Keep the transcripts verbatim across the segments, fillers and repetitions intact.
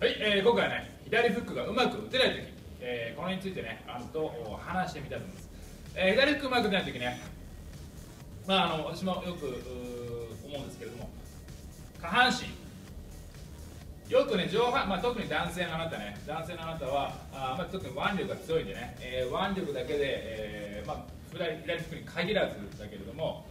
はい、えー、今回はね、左フックがうまく打てないとき、えー、これについてね、あと話してみたいと思います。えー、左フックうまく打てないときね、まああの私もよく思うんですけれども、下半身、よくね、上半、まあ、特に男性のあなたね、男性のあなたは、あまあ、特に腕力が強いんでね、えー、腕力だけで、えーまあ、左フックに限らずだけれども、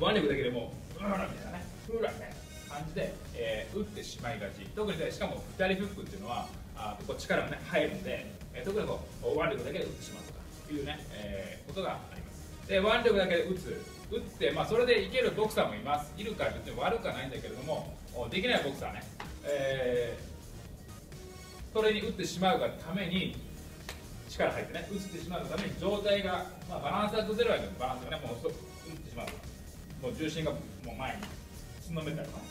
腕力だけでもう、うらみたいなね、うらみたいな感じで、えー、打ってしまいがち、特に、ね、しかも左フックっていうのは、あこう力が、ね、入るので、えー、特にこう腕力だけで打ってしまうとかいうね、えー、ことがあります。で腕力だけで打つ、打って、まあ、それでいけるボクサーもいます、いるから別に悪くはないんだけれども、できないボクサーね、えー、それに打ってしまうがために、力入ってね、打ってしまうがために、状態が、まあ、バランスが崩れるわけで、バランスがね、もう打ってしまうと、もう重心がもう前につんのめたりとか。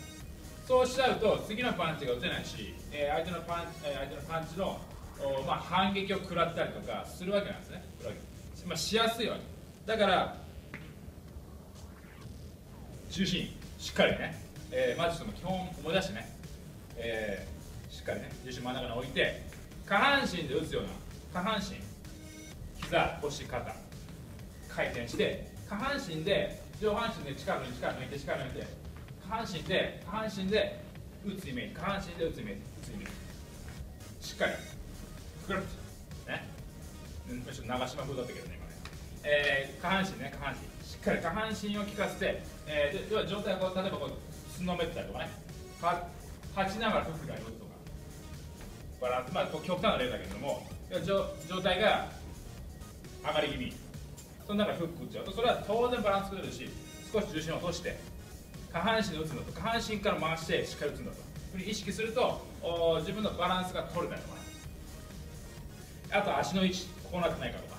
そうしちゃうと次のパンチが打てないし、えー、相手のパンチ、えー、相手のパンチの、まあ、反撃を食らったりとかするわけなんですね。まあ、しやすいわけ。だから重心しっかりね、えー、まずその基本思い出してね、えー、しっかりね重心真ん中に置いて下半身で打つような下半身膝腰肩回転して下半身で上半身で力抜いて力抜いて力抜いて。下半身で下半身で打つイメージ、下半身で打つイメージ、打つイメージ、しっかり、くるっと、ね、ちょっと長島風だったけどね、今ね、えー、下半身ね、下半身、しっかり下半身を効かせて、えー、では上体を例えばこう、すのめったりとかね、立ちながらフックが寄るとか、バランス、まあ、こう極端な例だけれども、上, 上体が上がり気味、その中でフック打っちゃうと、それは当然バランス崩れるし、少し重心を落として、下半身で打つのと、下半身から回してしっかり打つんだと意識すると、自分のバランスが取れたりとか、ね、あと足の位置、こうなってないかとか、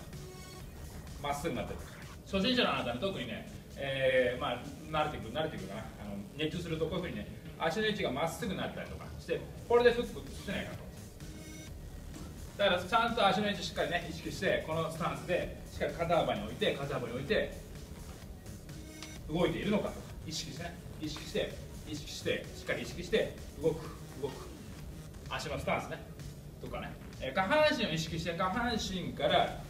まっすぐになってるとか、初心者のあなたに特にね、えーまあ、慣れてくる、慣れてくるかな、あの熱中するとこういうふうにね、足の位置がまっすぐになったりとかして、これでフック打ってないかと。だからちゃんと足の位置しっかりね、意識して、このスタンスでしっかり肩幅に置いて、肩幅に置いて、動いているのかとか、意識してね。意識して、意識して、しっかり意識して、動く、動く、足のスタンスね、とかね、えー、下半身を意識して、下半身から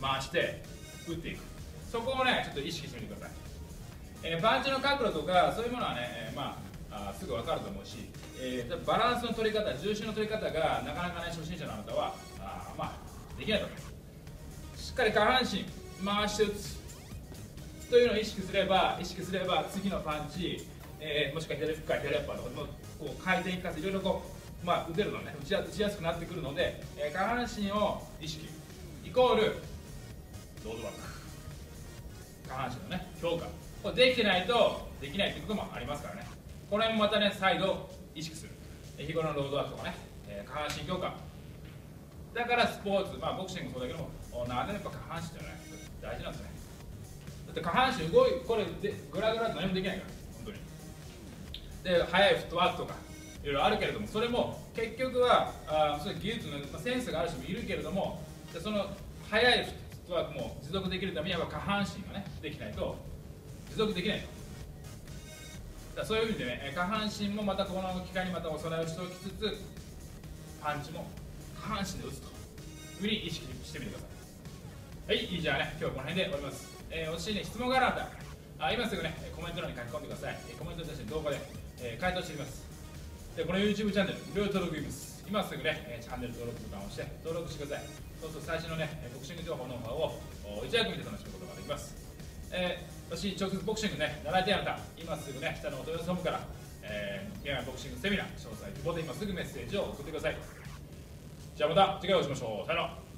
回して、打っていく、そこをね、ちょっと意識してみてください。えー、パンチの角度とか、そういうものはね、えーまあ、あすぐ分かると思うし、えー、バランスの取り方、重心の取り方がなかなかね、初心者のあなたは、あまあ、できないと思います。しっかり下半身、回して打つ。というのを意識すれば、意識すれば次のパンチ、えー、もしくは左フックから左アッパーとか、こう回転効かせていろいろこう、まあ、打てるのね、打ちや、打ちやすくなってくるので、えー、下半身を意識、イコールロードバック、下半身のね、強化、これできてないとできないということもありますからね、これもまたね、再度意識する、日頃のロードバックとかね、えー、下半身強化、だからスポーツ、まあ、ボクシングもそうだけども、なぜやっぱ下半身じゃない、大事なんですね。だって下半身動いこれでグラグラと何もできないから本当にで速いフットワークとかいろいろあるけれどもそれも結局はあその技術の、まあ、センスがある人もいるけれどもでその速いフットワークも持続できるためには下半身がねできないと持続できないとだそういうふうにね下半身もまたこの機会にまたおさらいをしておきつつパンチも下半身で打つというふうに意識してみてください。はい、じゃあね今日はこの辺で終わります。えー、もしね、質問がある方あ、今すぐね、コメント欄に書き込んでください。コメントに対して動画で、えー、回答していきます。で、この YouTube チャンネル、無料登録いきます。今すぐね、チャンネル登録ボタンを押して登録してください。そうすると最新のね、ボクシング情報の方をいち早く見て楽しむことができます。えー、もし直接ボクシングね、習いたい方、今すぐね、下のお問い合わせフォームから、えー、ゲームボクシングセミナー、詳細希望で今すぐメッセージを送ってください。じゃあまた次回お会いしましょう。さよなら。